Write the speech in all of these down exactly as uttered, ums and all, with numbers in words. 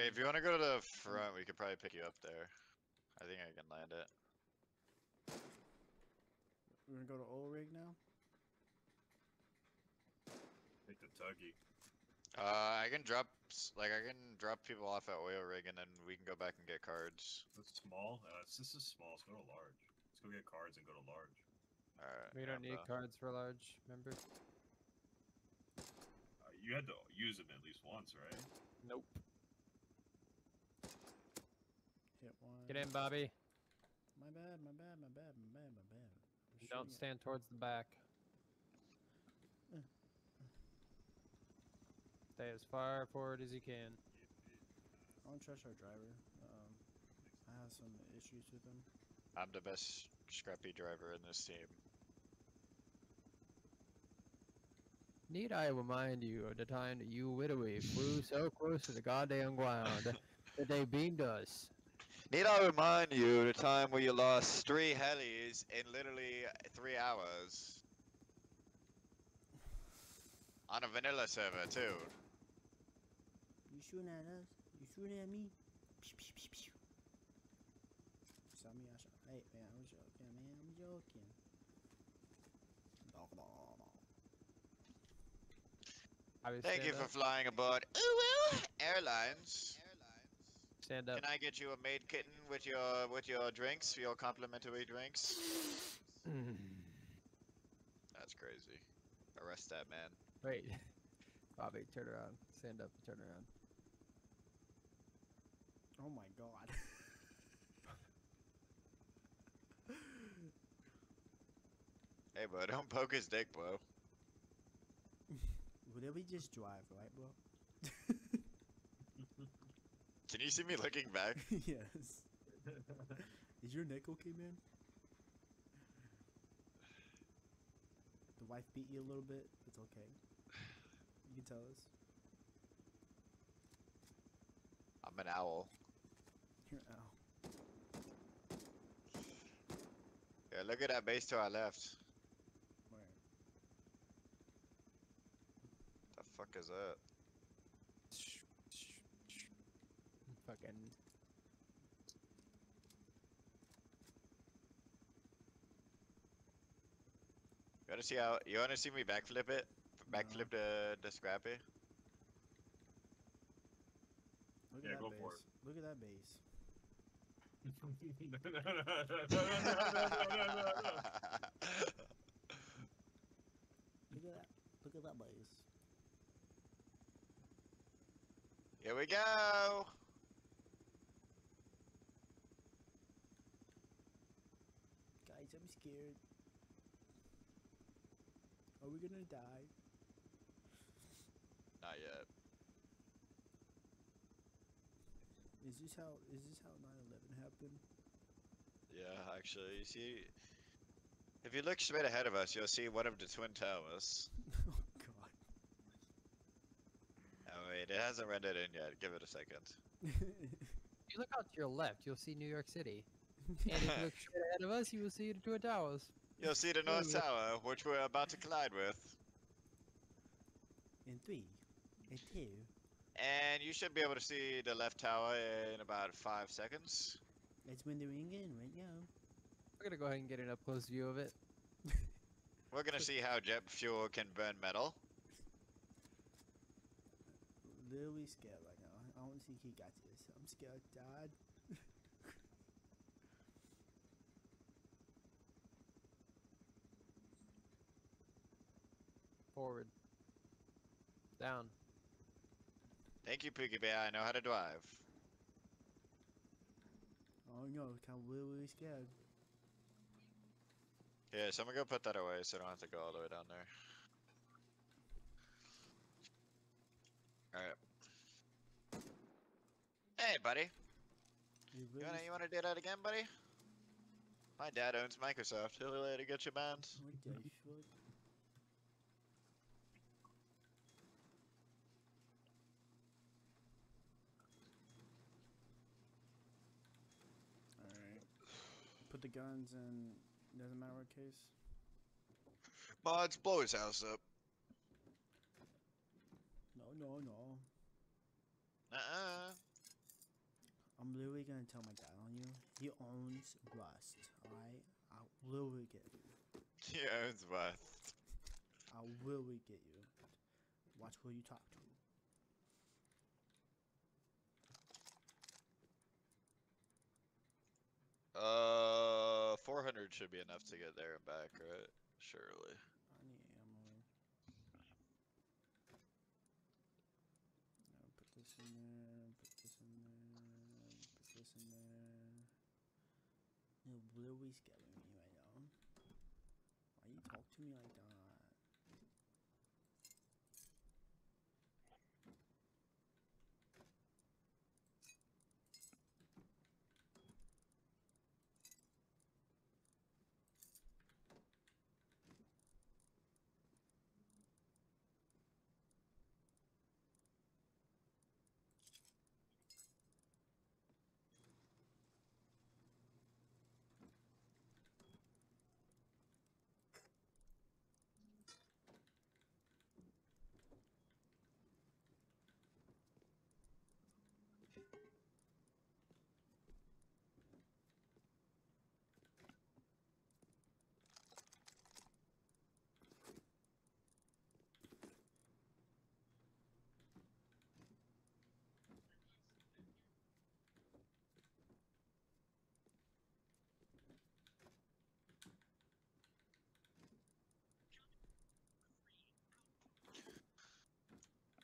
Hey, if you want to go to the front, we could probably pick you up there. I think I can land it. We're gonna go to Old Rig now? Take the tuggy. Uh, I can drop, like, I can drop people off at oil rig, and then we can go back and get cards. That's small. Uh, this is small. Let's go to large. Let's go get cards and go to large. All right. We don't yeah, need bro. cards for large, remember? Uh, you had to use them at least once, right? Nope. Hit one. Get in, Bobby. My bad. My bad. My bad. My bad. My bad. I'm don't stand it. towards the back. Uh. Stay as far forward as you can. I don't trust our driver. Um, I have some issues with him. I'm the best scrappy driver in this team. Need I remind you of the time that you widowy flew so close to the goddamn ground that they beamed us? Need I remind you of the time where you lost three helis in literally three hours? On a vanilla server, too. You shooting at us? You shooting at me? Pew, pew, pew, pew. Some of y'all shot. Hey, man, I'm joking, man. I'm joking. Thank you for up. flying aboard Uwell Airlines. Airlines. Stand up. Can I get you a maid kitten with your with your drinks, your complimentary drinks? That's crazy. Arrest that man. Wait. Bobby, turn around. Stand up and turn around. Oh my god. Hey, bro, don't poke his dick, bro. Would we just drive, right, bro? Can you see me looking back? Yes. Is your neck okay, man? The wife beat you a little bit. It's okay. You can tell us. I'm an owl. You're an owl. Yeah, look at that base to our left. Where? The fuck is that? Fucking. You wanna see how? You wanna see me backflip it? Backflip no. the the scrappy? Look yeah, at that go base. for it. Look at that base. no, no, no, no, no, no, no, no, no, no. Look at that! Look at that base. Here we go. Guys, I'm scared. Are we gonna die? Not yet. Is this how is this how nine eleven happened? Yeah, actually, you see, if you look straight ahead of us, you'll see one of the twin towers. Oh god. I mean, it hasn't rendered in yet. Give it a second. If you look out to your left, you'll see New York City. And if you look straight ahead of us, you will see the twin towers. You'll see the North Tower, which we're about to collide with. In three, in two. And you should be able to see the left tower in about five seconds. It's windowing in right now. We're gonna go ahead and get an up close view of it. We're gonna see how jet fuel can burn metal. I'm literally scared right now. I don't think he got this. I'm scared, Dad. Forward. Down. Thank you, Pookie Bear. I know how to drive. Oh no, I'm really, really scared. Yeah, so I'm gonna go put that away so I don't have to go all the way down there. Alright. Hey, buddy. You, really you, wanna, you wanna do that again, buddy? My dad owns Microsoft. He'll let you get your bands. Put the guns in, doesn't matter what case. Mods, blow his house up. No, no, no. Uh-uh. I'm literally gonna tell my dad on you. He owns Rust, alright? I'll literally get you. He owns Rust. I'll literally get you. Watch who you talk to. Uh, four hundred should be enough to get there and back, right? Surely. I need ammo. Now put this in there, put this in there, put this in there. You're really scaring me right now. Why you talk to me like that?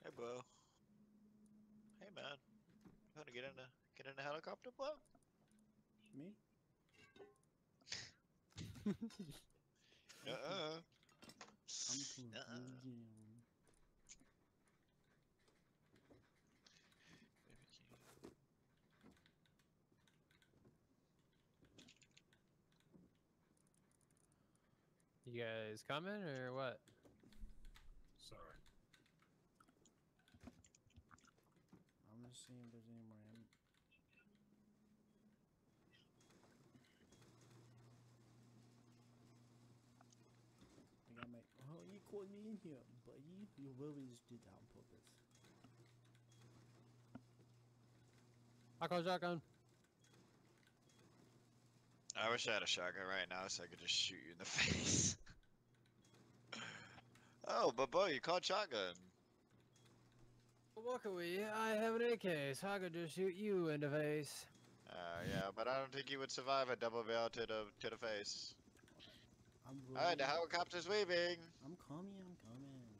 Hey, bro. Hey, man. You wanna get in a get in a helicopter, bro? Me? uh uh. I'm uh uh. You guys coming or what? Sorry. I'm just seeing if there's any more ammo. I got my. Oh, you called me in here, but you you really just did that on purpose. I call shotgun. I wish I had a shotgun right now so I could just shoot you in the face. Oh, but Bo, you called shotgun. Luckily, I have an A K, so I could just shoot you in the face. Uh, yeah, but I don't think you would survive a double barrel to the to the face. I'm really... Alright, the helicopter's waving. I'm coming. I'm coming.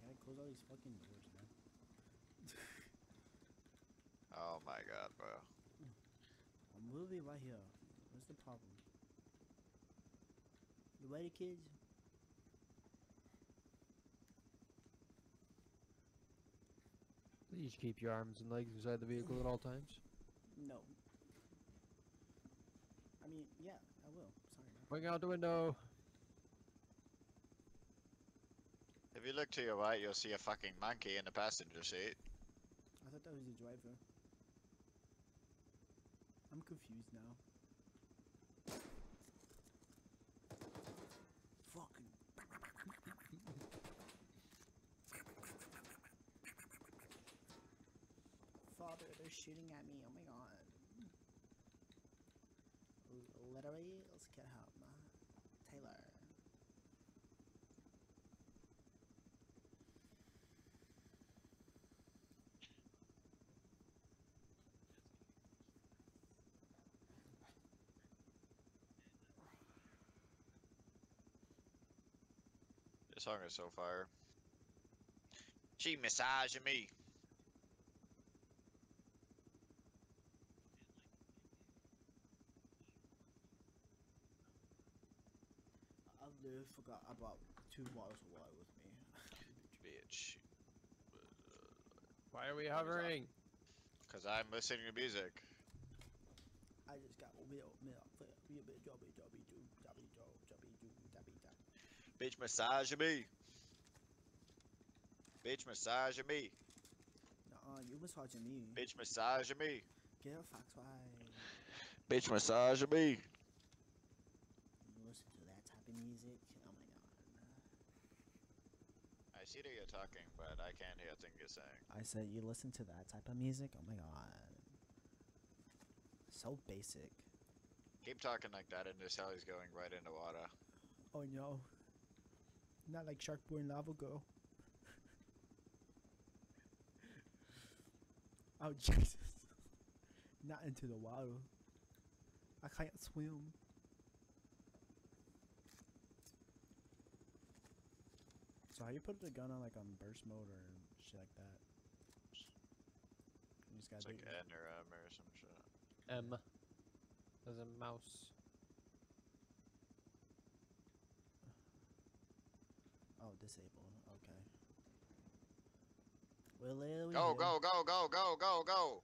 I gotta close all these fucking doors, man. Oh my god, bro. I'm really right here. What's the problem? You ready, kids? Please keep your arms and legs inside the vehicle at all times. No. I mean, yeah, I will. Sorry. Bring out the window. If you look to your right, you'll see a fucking monkey in the passenger seat. I thought that was the driver. I'm confused now. Fucking. Father, they're shooting at me, oh my god. L literally, let's get help, man. Taylor. This song is so fire. She massaging me. I forgot about two bottles of water with me. Bitch. Why are we hovering? Because I'm listening to music. I just got real milk. Bitch massage me. Bitch massage me. Nuh-uh, you massaging me. Bitch massage me. Get a fox wife. Bitch massage me. Listen to that type of music. Oh my god. I see that you're talking, but I can't hear a thing you're saying. I said you listen to that type of music? Oh my god. So basic. Keep talking like that and this heli's going right into water. Oh no. Not like Sharkborn Lava Girl. Oh Jesus. Not into the water. I can't swim. So how you put the gun on like on burst mode or shit like that? You just gotta it's like it. N or M or some shit. M. There's a mouse. Oh, disabled. Okay. Well, there we go, go, go, go, go, go, go!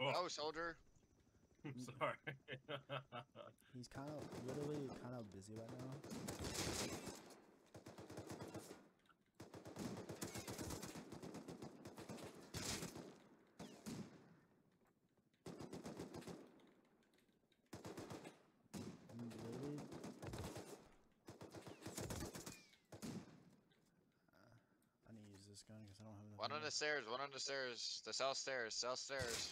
Oh. Go, soldier! I'm sorry. He's kind of, literally kind of busy right now. I don't have one on the stairs, one on the stairs, the south stairs, south stairs.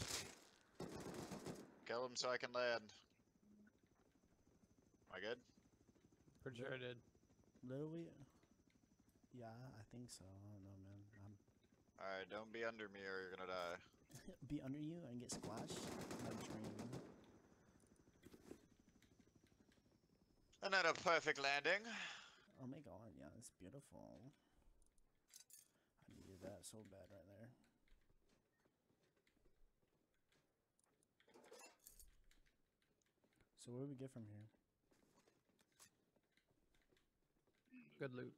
Kill him so I can land. Am I good? Pretty sure I did. Literally? Yeah, I think so. I don't know, man. I'm... Alright, don't be under me or you're gonna die. Be under you and get splashed? My dream. Another perfect landing. Oh my god, yeah, it's beautiful. I needed that so bad right there. So what do we get from here? Good loot.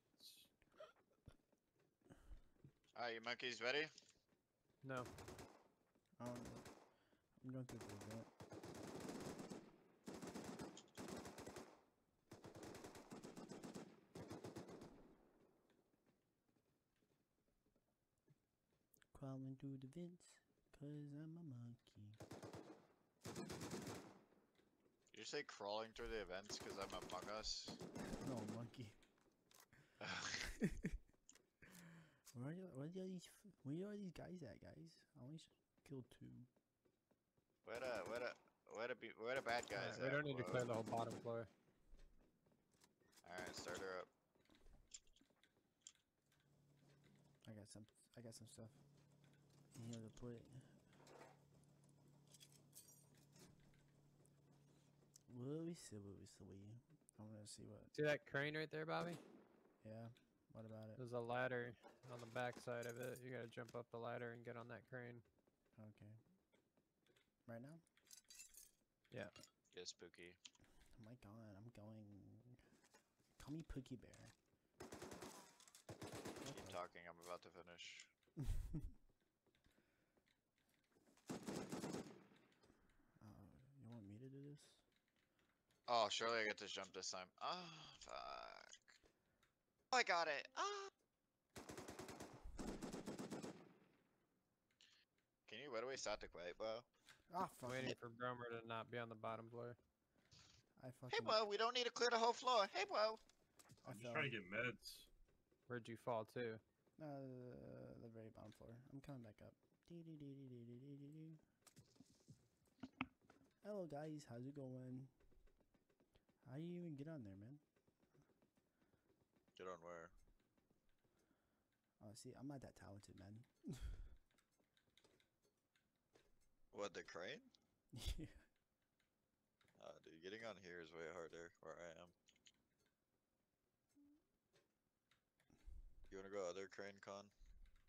Are you monkeys ready? No. I don't know. I'm going through that. Crawling through the vents, cause I'm a monkey. Did you say crawling through the vents cause I'm Among Us? No, monkey. Where are, where, are these, where are these guys at, guys? I only killed two. Where the, where the, where the, where the bad guys right, at? We don't need Whoa. to clear the whole bottom floor. Alright, start her up. I got some, I got some stuff. Here to put it. Will we see? Will we see? I'm gonna see what. See that crane right there, Bobby? Yeah. What about it? There's a ladder on the back side of it. You gotta jump up the ladder and get on that crane. Okay. Right now? Yeah. Yes, Pookie. Oh my god, I'm going. Call me Pookie Bear. Keep okay. talking. I'm about to finish. You want me to do this? Oh, surely I get to jump this time. Oh, fuck. Oh, I got it. Oh. Can you right away start to quit, bro? Ah, fuck. Waiting it. for Bromer to not be on the bottom floor. I fucking... Hey, bro, we don't need to clear the whole floor. Hey, bro. I'm I just trying to get meds. Where'd you fall to? Uh, the very bottom floor. I'm coming back up. Dee dee dee dee dee dee dee dee. Hello guys, how's it going? How do you even get on there, man? Get on where? Oh, see, I'm not that talented, man. What, the crane? Yeah. Uh, dude, getting on here is way harder where I am. You wanna go other crane, Con?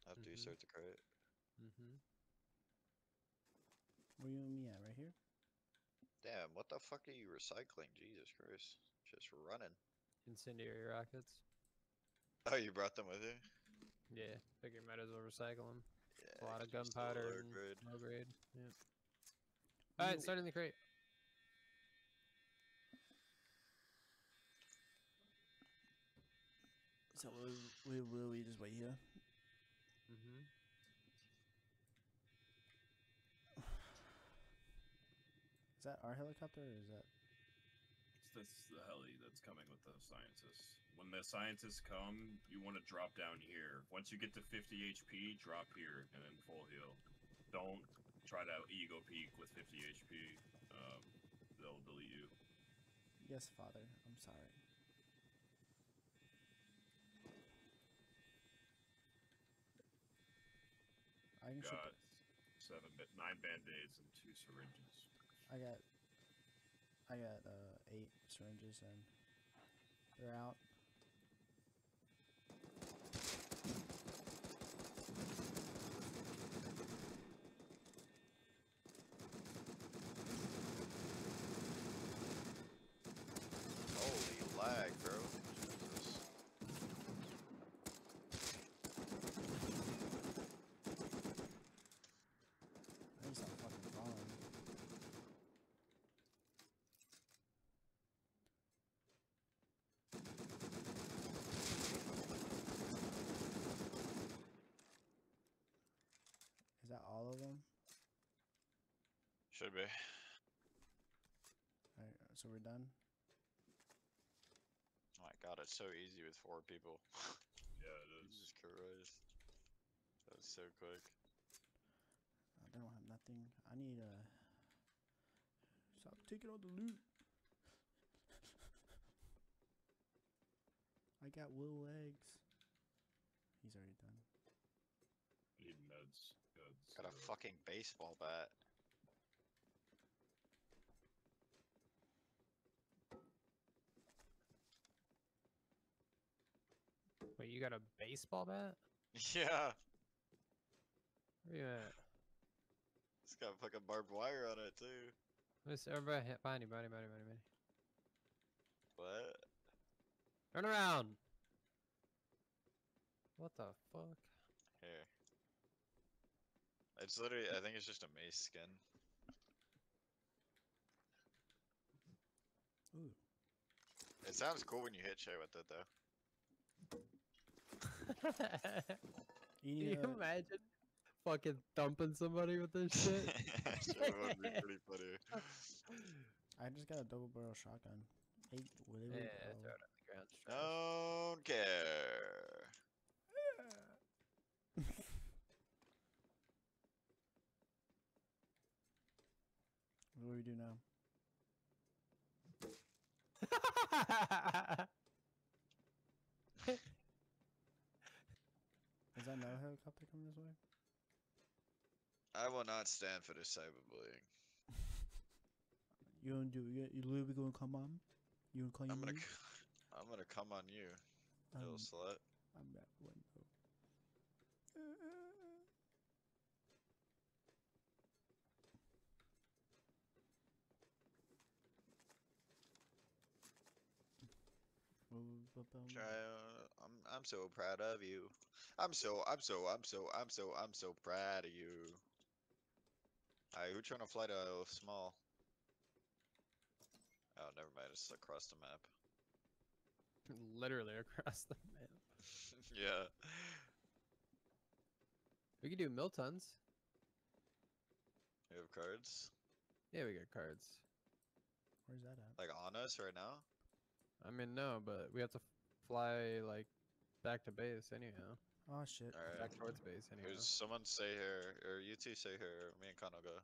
After mm-hmm. you start the crate? Mm-hmm. Where you and me at, right here? Damn, what the fuck are you recycling? Jesus Christ. Just running. Incendiary rockets. Oh, you brought them with you? Yeah, figured might as well recycle them. Yeah, a lot of gunpowder and grade. low grade. Yeah. Alright, starting the crate. So, will we, will we just wait here? Mm-hmm. Is that our helicopter or is that? It's this the heli that's coming with the scientists. When the scientists come, you want to drop down here. Once you get to fifty H P, drop here and then full heal. Don't try to ego peak with fifty H P. Um, they'll delete you. Yes, Father. I'm sorry. I got seven, nine band-aids and two syringes. I got, I got uh, eight syringes and they're out. Holy lag, bro. Is that all of them? Should be. Alright, so we're done? Oh my god, it's so easy with four people. Yeah, it is. Jesus Christ. That was so quick. I don't have nothing. I need a... Stop taking all the loot. I got wool legs. He's already done. I need meds. Goods. Got a fucking baseball bat. Wait, you got a baseball bat? Yeah. Where you at? It's got fucking barbed wire on it too. Listen, everybody hit by anybody, buddy, buddy, buddy. What? Turn around! What the fuck? Here. It's literally, I think it's just a mace skin. Ooh. It sounds cool when you hit shit with it, though. Can you imagine fucking thumping somebody with this shit? That would be pretty funny. I just got a double barrel shotgun. Eight, whatever. Yeah, throw it on the ground. Don't care. Yeah. What do we do now? Is that no helicopter coming this way? I will not stand for this cyberbullying. You don't do it. You literally gonna come on? You gonna call you? I'm gonna, I'm gonna come on you, um, little slut. I'm back window. Child, I'm I'm so proud of you. I'm so I'm so I'm so I'm so I'm so proud of you. Alright, who's trying to fly to small? Oh, never mind. It's across the map. Literally across the map. Yeah. We could do Miltons. You have cards? Yeah, we got cards. Where's that at? Like on us right now? I mean, no, but we have to fly, like, back to base anyhow. Oh, shit. All right. Back towards base anyhow. Here's someone stay here, or you two stay here, me and Con will go.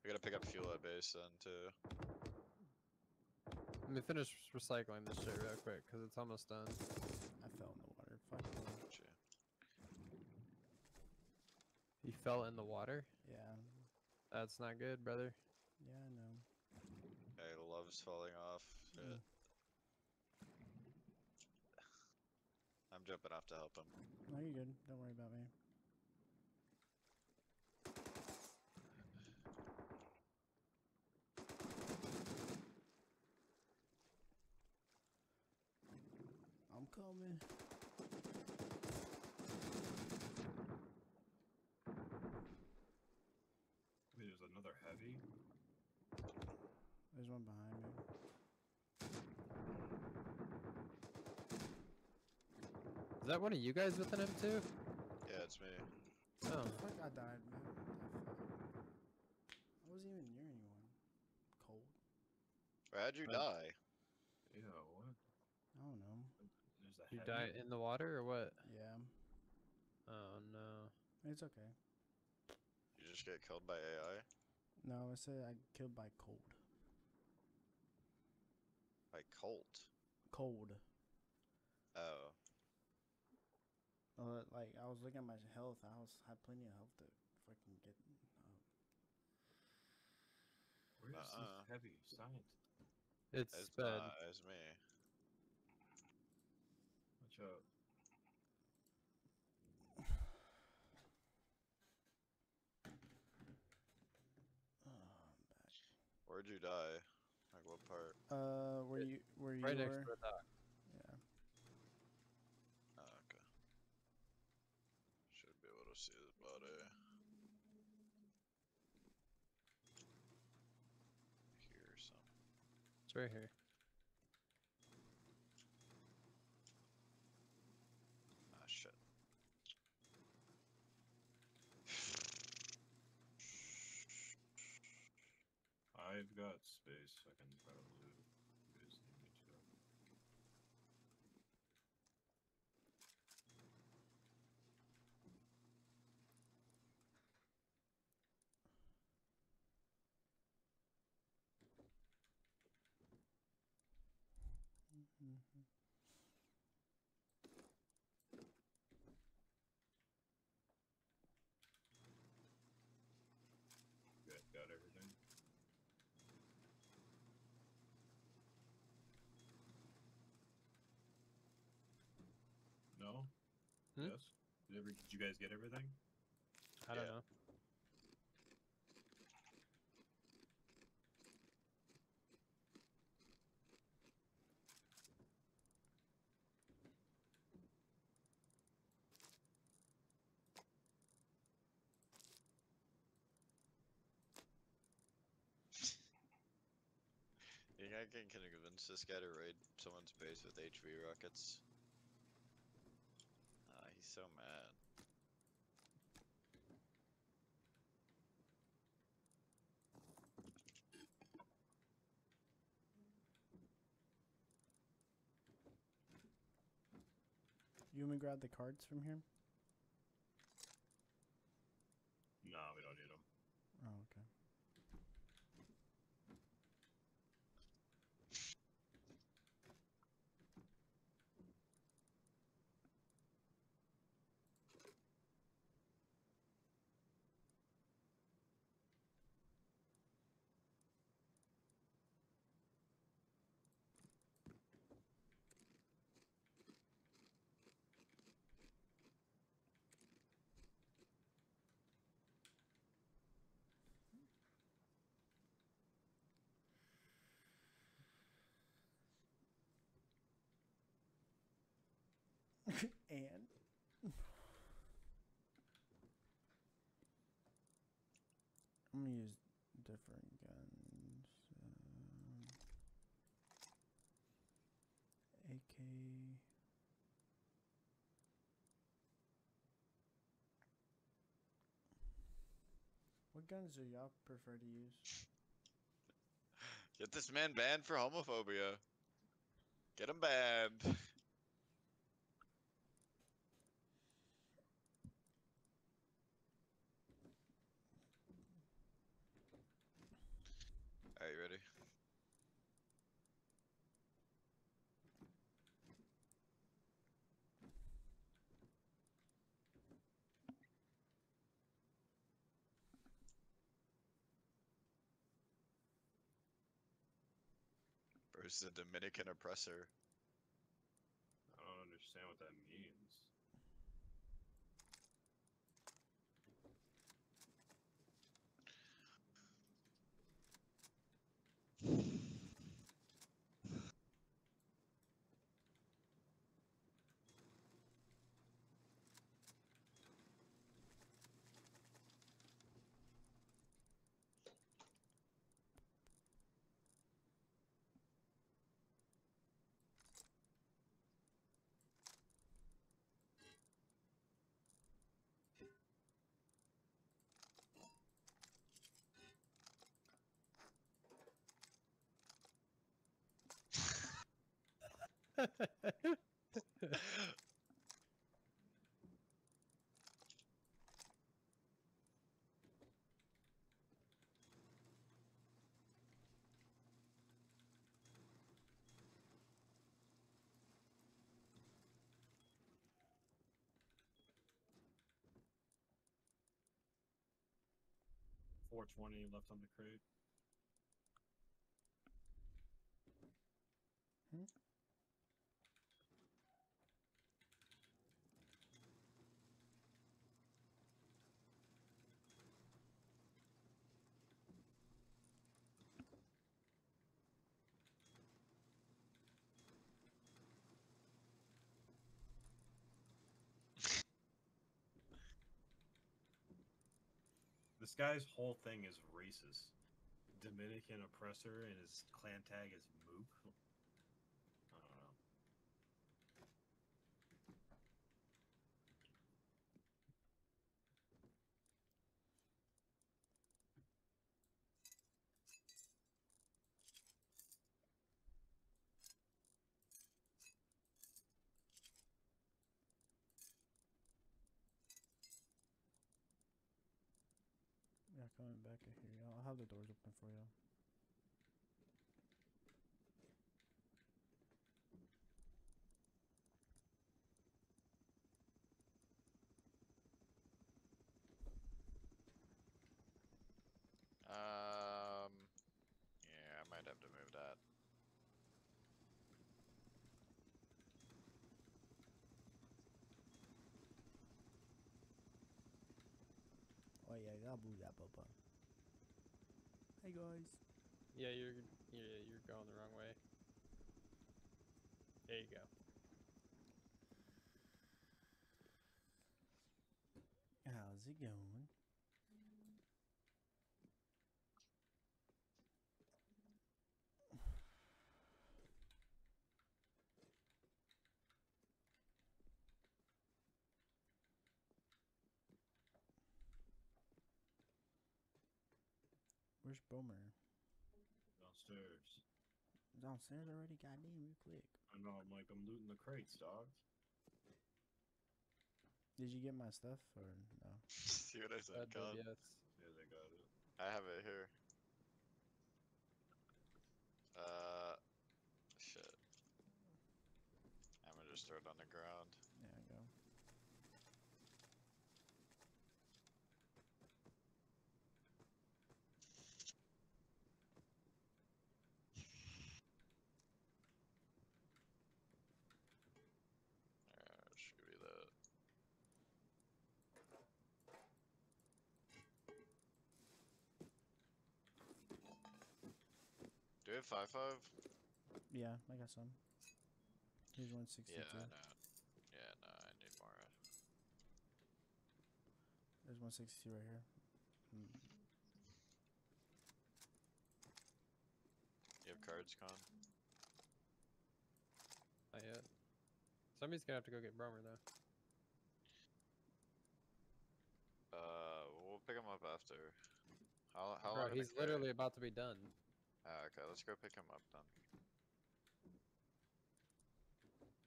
We gotta pick up fuel at base then, too. Let me finish recycling this shit real quick, because it's almost done. I fell in the water. Fuck you. You fell in the water? Yeah. That's not good, brother. Yeah, I know. Hey, the love's falling off. Mm. I'm jumping off to help him. No, you're good. Don't worry about me. I'm coming. Wait, there's another heavy? There's one behind me. Is that one of you guys with an M two? Yeah, it's me. Oh. Fuck, I died, man. What the fuck? I wasn't even near anyone. Cold. How'd you die? Ew, what? I don't know. There's a you died in the water or what? Yeah. Oh no. It's okay. You just get killed by A I? No, I said I killed by cold. By cold? Cold. Oh. Uh, like, I was looking at my health. I was had plenty of health to fucking get up. Where's uh-uh. this heavy science? It's, it's sped. Not, it's me. Watch out. Oh, I'm back. Where'd you die? Like what part? Uh, where it, you where right you next were? To the dock. Yeah. Oh, okay. Should be able to see his body. Here or something. It's right here. Ah, shit. I've got space, I can probably use the image though. Mm-hmm. Good, got everything. No? Hmm? Yes? Did, ever, did you guys get everything? I yeah. don't know. You think I can convince this guy to raid someone's base with H V rockets? Ah, he's so mad. You want me to grab the cards from here? No, we don't need them. Oh, okay. And I'm gonna use different guns. Uh, A K. What guns do y'all prefer to use? Get this man banned for homophobia. Get him banned. Alright, you ready? Versus the Dominican oppressor. I don't understand what that means. four twenty left on the crate. Hmm? This guy's whole thing is racist. Dominican oppressor, and his clan tag is Moop. I don't know. Yeah, coming back in here, y'all. I'll have the doors open for y'all. Um, yeah, I might have to move that. Oh yeah, I'll move that, Papa. Hey guys. Yeah, you're yeah you're going the wrong way. There you go. How's it going? Where's Bomer? Downstairs. Downstairs already? Goddamn, real quick. I know, I'm like, I'm looting the crates, dog. Did you get my stuff or no? See what I said, God? Yes. Yeah, they got it. I have it here. Uh, shit. I'm gonna just throw it on the ground. There we go. Do we have five five? Yeah, I got some. Here's one sixty-two. Yeah, no. Yeah, no, I need more. There's one sixty-two right here. Hmm. You have cards, Con? Not yet. Somebody's gonna have to go get Bromer though. Uh, we'll pick him up after. How how Bro, long? He's literally carry? about to be done. Ah, okay, let's go pick him up then.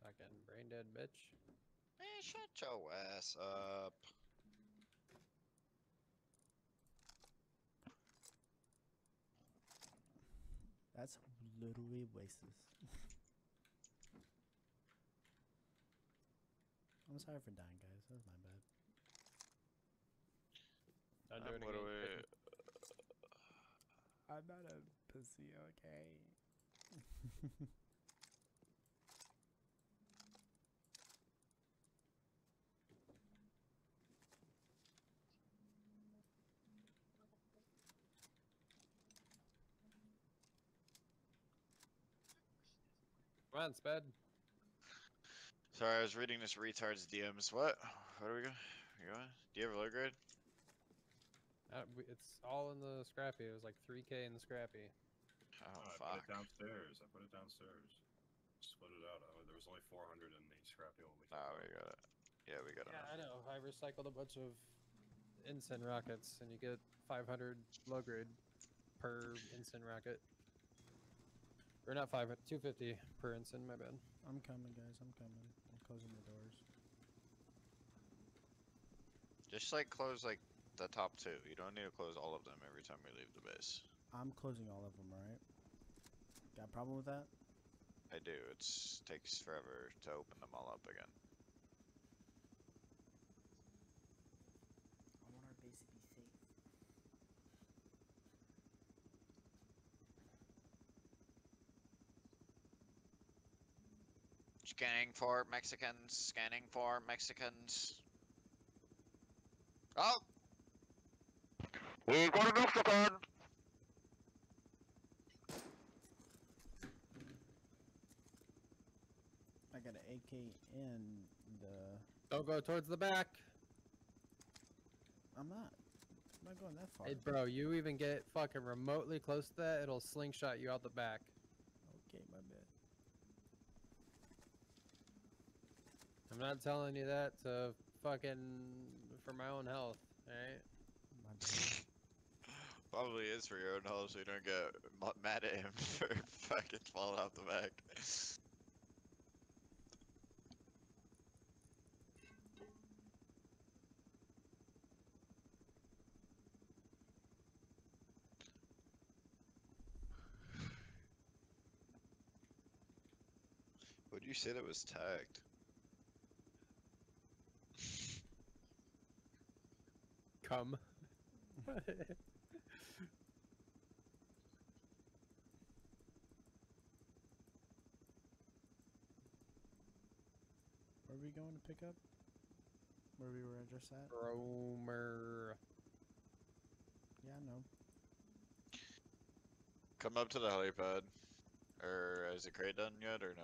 Fucking brain dead bitch. Man, shut your ass up. That's literally racist. I'm sorry for dying, guys. That was my bad. I'm, I'm literally. I'm not a pussy, okay? Come on, Sped. Sorry, I was reading this retard's D Ms. What? Where are we going? Are you going? Do you have a low grade? Uh, it's all in the scrappy. It was like three K in the scrappy. Oh, oh fuck. I put it downstairs. I put it downstairs. Split it out. Oh, there was only four hundred in the scrappy when we got it. Oh, we got it. Yeah, we got it. Yeah, enough. I know. I recycled a bunch of Ensign rockets, and you get five hundred low grade per Ensign rocket. Or not five, but two fifty per ensign, my bad. I'm coming, guys, I'm coming. I'm closing the doors. Just like close like the top two. You don't need to close all of them every time we leave the base. I'm closing all of them, alright? Got a problem with that? I do. It takes forever to open them all up again. I want our base to be safe. Scanning for Mexicans. Scanning for Mexicans. Oh! We got a Mexican! I got an A K in the... Don't go towards the back! I'm not. I'm not going that far. Hey bro, you even get fucking remotely close to that, it'll slingshot you out the back. Okay, my bad. I'm not telling you that to fucking... for my own health, alright? Probably is for your own health so you don't get mad at him for fucking falling out the back. What you said it was tagged? Come. Where are we going to pick up? Where we were just at? Romer. Yeah, I know. Come up to the helipad. Or is the crate done yet or no?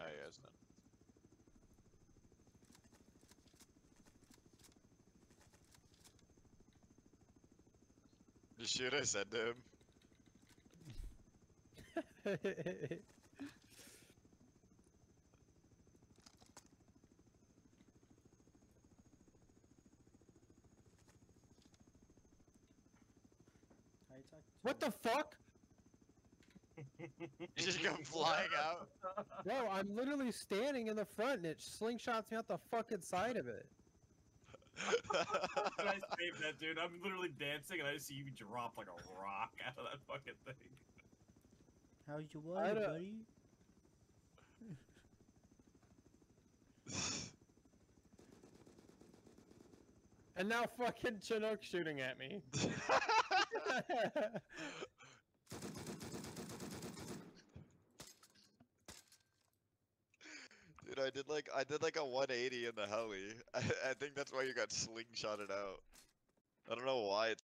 Oh, yeah, it's done. You see what I said to him? What the fuck? You just come flying out? No, I'm literally standing in the front and it slingshots me out the fucking side of it. I saved that, dude. I'm literally dancing and I just see you drop like a rock out of that fucking thing. How you were, buddy? And now fucking Chinook shooting at me. Dude, I did like I did like a one eighty in the heli. I, I think that's why you got slingshotted out. I don't know why. It's